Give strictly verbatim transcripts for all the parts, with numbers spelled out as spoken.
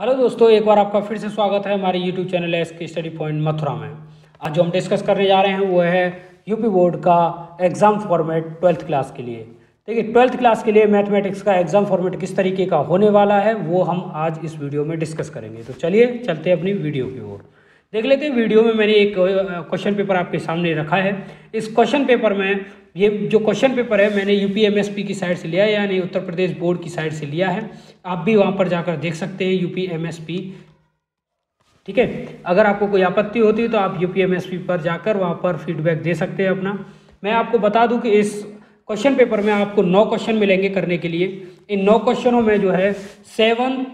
Hello दोस्तों, एक बार आपका फिर से स्वागत है हमारे YouTube channel S K study point Mathura में। आज जो हम डिस्कस करने जा रहे हैं वो है यूपी बोर्ड का एग्ज़ाम फॉर्मेट ट्वेल्थ क्लास के लिए। देखिए, ट्वेल्थ क्लास के लिए मैथमेटिक्स का एग्ज़ाम फॉर्मेट किस तरीके का होने वाला है वो हम आज इस वीडियो में डिस्कस करेंगे। तो चलिए चलते हैं अपनी वीडियो की ओर। देख लेते हैं, वीडियो में मैंने एक क्वेश्चन पेपर आपके सामने रखा है। इस क्वेश्चन पेपर में, ये जो क्वेश्चन पेपर है मैंने यूपीएमएसपी की साइड से लिया है, यानी उत्तर प्रदेश बोर्ड की साइड से लिया है। आप भी वहां पर जाकर देख सकते हैं यूपीएमएसपी, ठीक है। अगर आपको कोई आपत्ति होती है तो आप यूपीएमएसपी पर जाकर वहाँ पर फीडबैक दे सकते हैं अपना। मैं आपको बता दूँ कि इस क्वेश्चन पेपर में आपको नौ क्वेश्चन मिलेंगे करने के लिए। इन नौ क्वेश्चनों में जो है सेवन,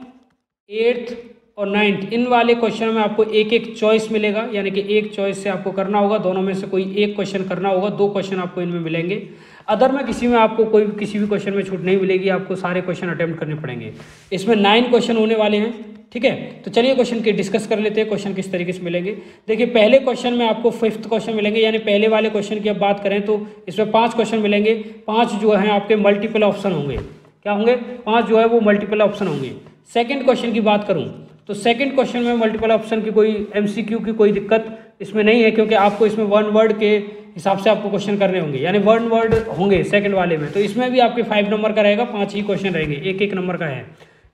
एट्थ और नाइन्थ, इन वाले क्वेश्चन में आपको एक एक चॉइस मिलेगा, यानी कि एक चॉइस से आपको करना होगा, दोनों में से कोई एक क्वेश्चन करना होगा। दो क्वेश्चन आपको इनमें मिलेंगे, अदर में किसी में आपको कोई किसी भी क्वेश्चन में छूट नहीं मिलेगी, आपको सारे क्वेश्चन अटेम्प्ट करने पड़ेंगे। इसमें नाइन क्वेश्चन होने वाले हैं, ठीक है। तो चलिए क्वेश्चन के डिस्कस कर लेते हैं, क्वेश्चन किस तरीके से मिलेंगे। देखिए, पहले क्वेश्चन में आपको फिफ्थ क्वेश्चन मिलेंगे, यानी पहले वाले क्वेश्चन की अब बात करें तो इसमें पाँच क्वेश्चन मिलेंगे। पाँच जो हैं आपके मल्टीपल ऑप्शन होंगे, क्या होंगे? पाँच जो है वो मल्टीपल ऑप्शन होंगे। सेकेंड क्वेश्चन की बात करूँ तो सेकंड क्वेश्चन में मल्टीपल ऑप्शन की कोई एमसीक्यू की कोई दिक्कत इसमें नहीं है, क्योंकि आपको इसमें वन वर्ड के हिसाब से आपको क्वेश्चन करने होंगे, यानी वन वर्ड होंगे सेकंड वाले में। तो इसमें भी आपके फाइव नंबर का रहेगा, पांच ही क्वेश्चन रहेंगे, एक एक नंबर का है,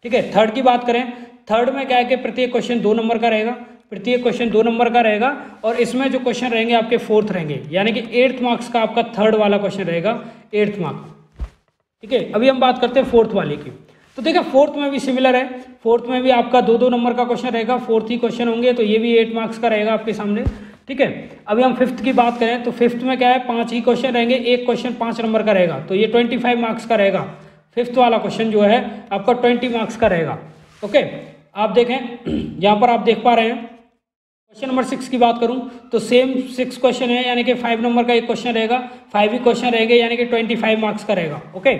ठीक है। थर्ड की बात करें, थर्ड में क्या है कि प्रत्येक क्वेश्चन दो नंबर का रहेगा, प्रत्येक क्वेश्चन दो नंबर का रहेगा और इसमें जो क्वेश्चन रहेंगे आपके फोर्थ रहेंगे, यानी कि एट्थ मार्क्स का आपका थर्ड वाला क्वेश्चन रहेगा, एट्थ मार्क्स, ठीक है। अभी हम बात करते हैं फोर्थ वाले की। तो देखिए, फोर्थ में भी सिमिलर है, फोर्थ में भी आपका दो दो नंबर का क्वेश्चन रहेगा, फोर्थ ही क्वेश्चन होंगे, तो ये भी एट मार्क्स का रहेगा आपके सामने, ठीक है। अभी हम फिफ्थ की बात करें तो फिफ्थ में क्या है, पांच ही क्वेश्चन रहेंगे, एक क्वेश्चन पाँच नंबर का रहेगा, तो ये ट्वेंटी फाइव मार्क्स का रहेगा। फिफ्थ वाला क्वेश्चन जो है आपका ट्वेंटी मार्क्स का रहेगा, ओके। आप देखें, यहाँ पर आप देख पा रहे हैं। क्वेश्चन नंबर सिक्स की बात करूँ तो सेम सिक्स क्वेश्चन है, यानी कि फाइव नंबर का एक क्वेश्चन रहेगा, फाइव ही क्वेश्चन रहेंगे, यानी कि ट्वेंटी फाइव मार्क्स का रहेगा, ओके।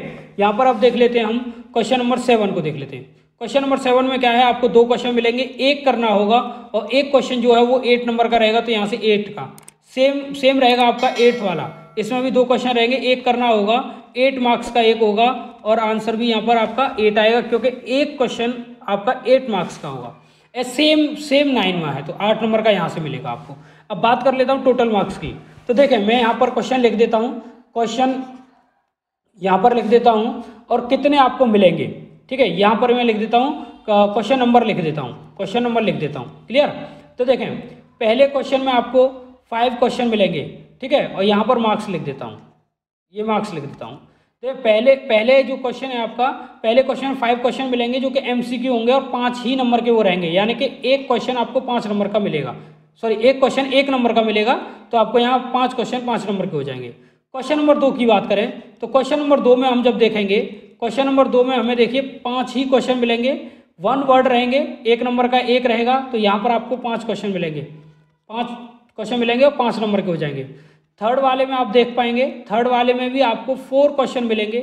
यहाँ पर आप देख लेते हैं, हम क्वेश्चन नंबर सेवन को देख लेते हैं। क्वेश्चन नंबर सेवन में क्या है, आपको दो क्वेश्चन मिलेंगे, एक करना होगा और एक क्वेश्चन जो है वो एट नंबर का रहेगा, तो यहाँ से एट का सेम सेम रहेगा आपका एट्थ वाला। इसमें भी दो क्वेश्चन रहेंगे, एक करना होगा, एट मार्क्स का एक होगा और आंसर भी यहाँ पर आपका एट आएगा, क्योंकि एक क्वेश्चन आपका एट मार्क्स का होगा। सेम सेम नाइन में है तो आठ नंबर का यहाँ से मिलेगा आपको। अब बात कर लेता हूँ टोटल मार्क्स की। तो देखें, मैं यहाँ पर क्वेश्चन लिख देता हूँ, क्वेश्चन यहाँ पर लिख देता हूँ और कितने आपको मिलेंगे, ठीक है। यहाँ पर मैं लिख देता हूँ क्वेश्चन नंबर, लिख देता हूँ क्वेश्चन नंबर लिख देता हूँ, क्लियर। तो देखें, पहले क्वेश्चन में आपको फाइव क्वेश्चन मिलेंगे, ठीक है, और यहाँ पर मार्क्स लिख देता हूँ, ये मार्क्स लिख देता हूँ। तो पहले पहले जो क्वेश्चन है आपका, पहले क्वेश्चन फाइव क्वेश्चन मिलेंगे जो कि एमसीक्यू होंगे और पांच ही नंबर के वो रहेंगे, यानी कि एक क्वेश्चन आपको पांच नंबर का मिलेगा, सॉरी एक क्वेश्चन एक नंबर का मिलेगा, तो आपको यहाँ पांच क्वेश्चन पांच नंबर के हो जाएंगे। क्वेश्चन नंबर दो की बात करें तो क्वेश्चन नंबर दो में हम जब देखेंगे, क्वेश्चन नंबर दो में हमें देखिए पाँच ही क्वेश्चन मिलेंगे, वन वर्ड रहेंगे, एक नंबर का एक रहेगा, तो यहाँ पर आपको पाँच क्वेश्चन मिलेंगे, पाँच क्वेश्चन मिलेंगे और पाँच नंबर के हो जाएंगे। थर्ड वाले में आप देख पाएंगे, थर्ड वाले में भी आपको फोर क्वेश्चन मिलेंगे,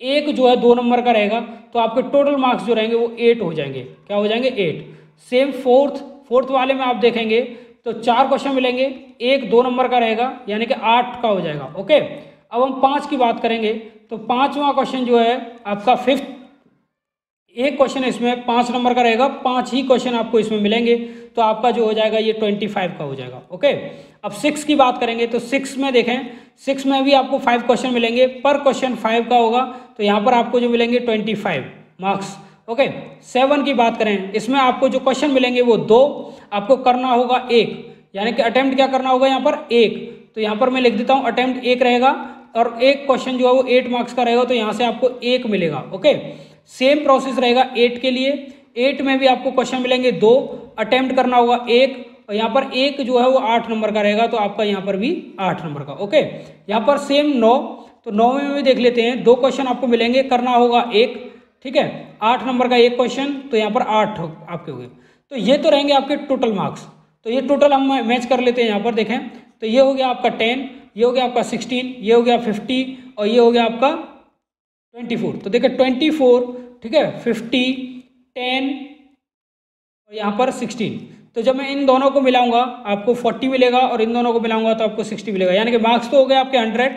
एक जो है दो नंबर का रहेगा, तो आपके टोटल मार्क्स जो रहेंगे वो एट हो जाएंगे, क्या हो जाएंगे, एट। सेम फोर्थ फोर्थ वाले में आप देखेंगे तो चार क्वेश्चन मिलेंगे, एक दो नंबर का रहेगा, यानी कि आठ का हो जाएगा, ओके। अब हम पाँच की बात करेंगे तो पाँचवा क्वेश्चन जो है आपका फिफ्थ, एक क्वेश्चन इसमें पाँच नंबर का रहेगा, पाँच ही क्वेश्चन आपको इसमें मिलेंगे, तो आपका जो हो जाएगा ये ट्वेंटी फाइव का हो जाएगा, ओके। अब सिक्स की बात करेंगे तो सिक्स में देखें, सिक्स में भी आपको फाइव क्वेश्चन मिलेंगे, पर क्वेश्चन फाइव का होगा, तो यहाँ पर आपको जो मिलेंगे twenty five marks, okay. Seven की बात करें, इसमें आपको जो क्वेश्चन मिलेंगे वो दो, आपको करना होगा एक, यानी कि अटैम्प्ट क्या करना होगा यहाँ पर, एक, तो यहाँ पर मैं लिख देता हूँ अटैम्प्ट एक रहेगा और एक क्वेश्चन जो है वो एट मार्क्स का रहेगा, तो यहाँ से आपको एक मिलेगा, ओके। सेम प्रोसेस रहेगा एट के लिए, एट में भी आपको क्वेश्चन मिलेंगे दो, अटेम्प्ट करना होगा एक, और यहाँ पर एक जो है वो आठ नंबर का रहेगा, तो आपका यहाँ पर भी आठ नंबर का, ओके। यहाँ पर सेम नौ, तो नौ में भी देख लेते हैं, दो क्वेश्चन आपको मिलेंगे, करना होगा एक, ठीक है, आठ नंबर का एक क्वेश्चन, तो यहाँ पर आठ आपके हो गए। तो ये तो रहेंगे आपके टोटल मार्क्स, तो ये टोटल हम मैच कर लेते हैं। यहाँ पर देखें तो ये हो गया आपका टेन, ये हो गया आपका सिक्सटीन, ये हो गया फिफ्टी और ये हो गया आपका ट्वेंटी फोर। तो देखिए ट्वेंटी फोर, ठीक है, फिफ्टी, टेन और यहाँ पर सिक्सटीन, तो जब मैं इन दोनों को मिलाऊंगा आपको फोर्टी मिलेगा और इन दोनों को मिलाऊंगा तो आपको सिक्सटी मिलेगा, यानी कि मार्क्स तो हो गए आपके हंड्रेड,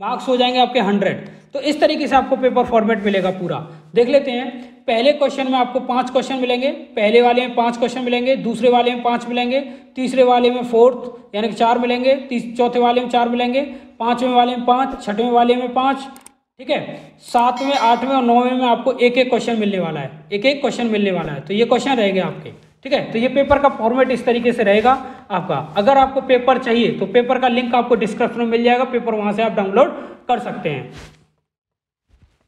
मार्क्स हो जाएंगे आपके हंड्रेड। तो इस तरीके से आपको पेपर फॉर्मेट मिलेगा पूरा। देख लेते हैं पहले क्वेश्चन में आपको पांच क्वेश्चन मिलेंगे, पहले वाले में पांच क्वेश्चन मिलेंगे, दूसरे वाले में पांच मिलेंगे, तीसरे वाले में फोर्थ यानी कि चार मिलेंगे, चौथे वाले में चार मिलेंगे, पांचवें वाले में पांच, छठवें वाले में पांच, ठीक है, सातवें, आठवें और नौवें में आपको एक एक क्वेश्चन मिलने वाला है, एक एक क्वेश्चन मिलने वाला है। तो ये क्वेश्चन रहेगा आपके, ठीक है। तो ये पेपर का फॉर्मेट इस तरीके से रहेगा आपका। अगर आपको पेपर चाहिए तो पेपर का लिंक आपको डिस्क्रिप्शन में मिल जाएगा, पेपर वहां से आप डाउनलोड कर सकते हैं।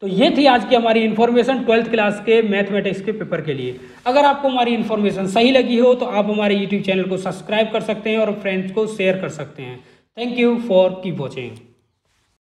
तो ये थी आज की हमारी इन्फॉर्मेशन ट्वेल्थ क्लास के मैथमेटिक्स के पेपर के लिए। अगर आपको हमारी इन्फॉर्मेशन सही लगी हो तो आप हमारे यूट्यूब चैनल को सब्सक्राइब कर सकते हैं और फ्रेंड्स को शेयर कर सकते हैं। Thank you for keep watching.